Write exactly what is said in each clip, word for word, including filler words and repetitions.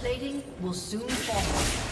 plating will soon fall.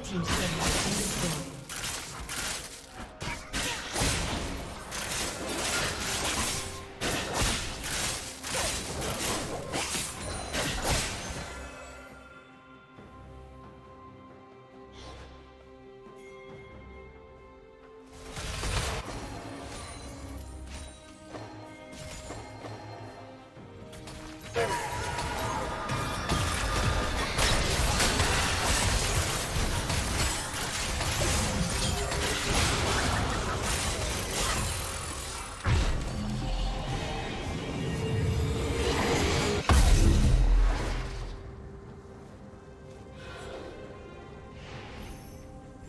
Team seven.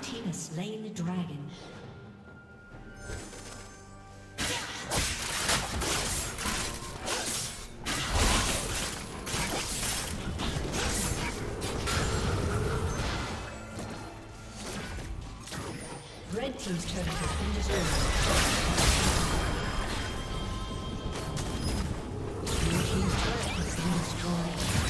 Blue team has slain the dragon. Red team's turret has been destroyed. Blue team's turret has been destroyed.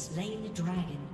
slain the dragon.